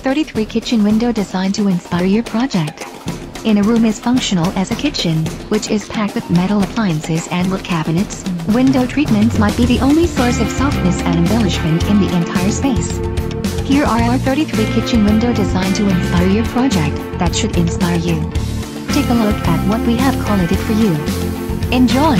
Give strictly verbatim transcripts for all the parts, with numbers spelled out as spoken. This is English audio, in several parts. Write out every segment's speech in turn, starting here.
thirty-three kitchen window design to inspire your project. In a room as functional as a kitchen, which is packed with metal appliances and wood cabinets, window treatments might be the only source of softness and embellishment in the entire space. Here are our thirty-three kitchen window design to inspire your project that should inspire you. Take a look at what we have colored it for you. Enjoy!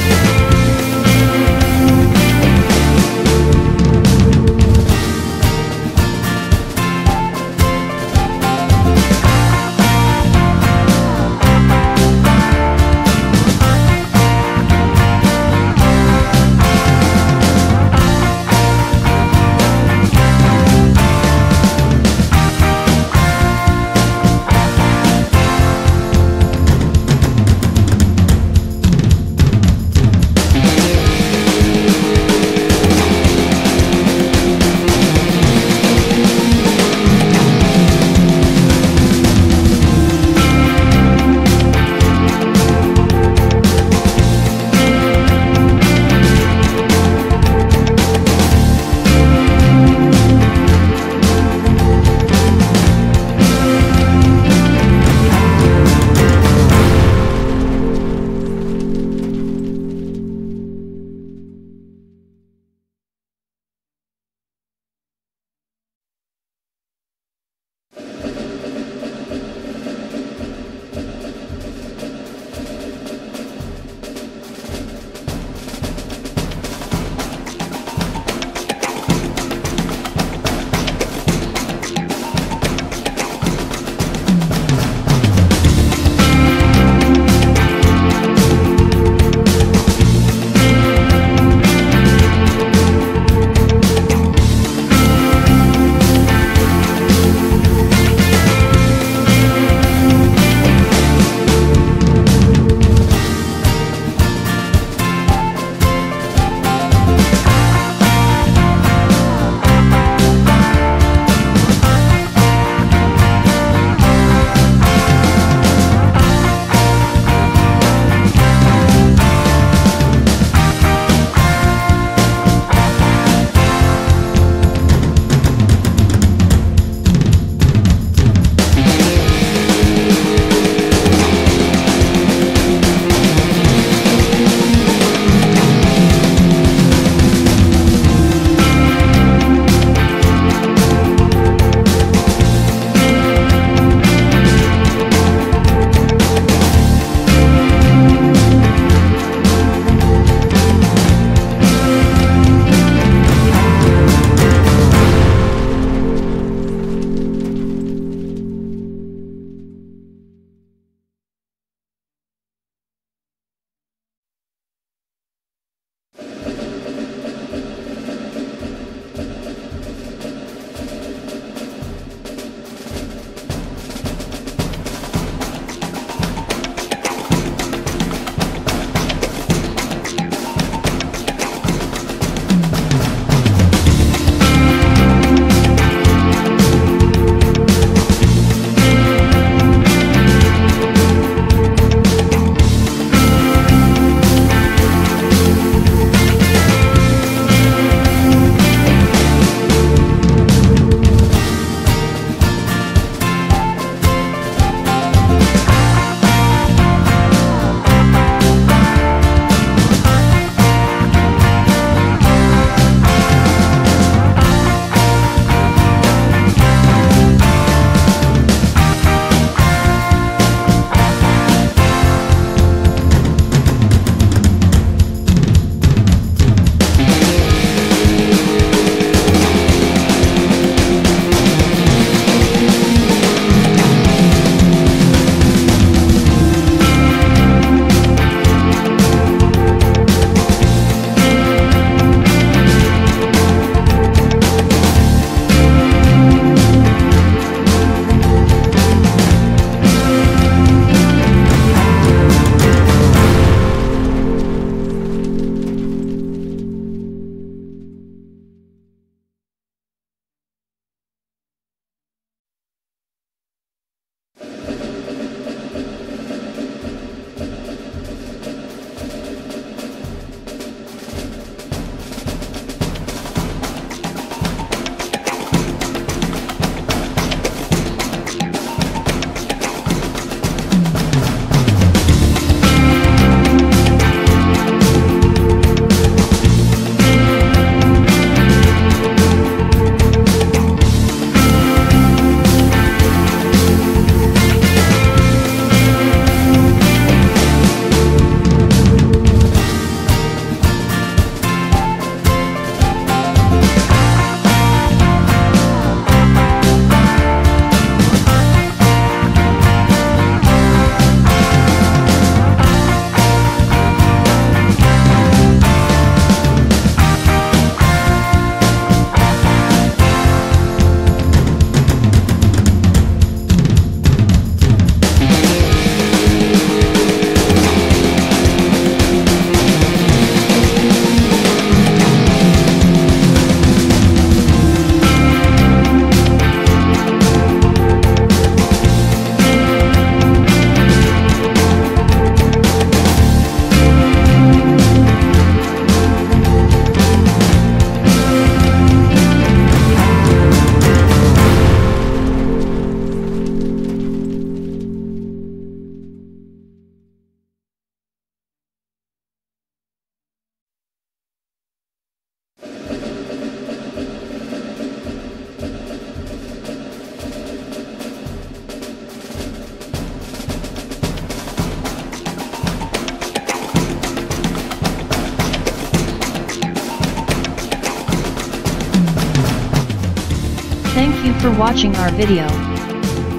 Thank you for watching our video.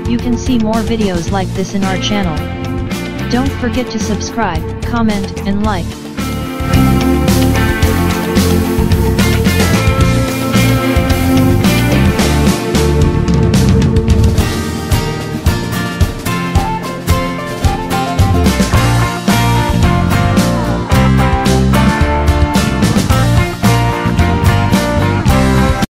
You can see more videos like this in our channel. Don't forget to subscribe, comment, and like.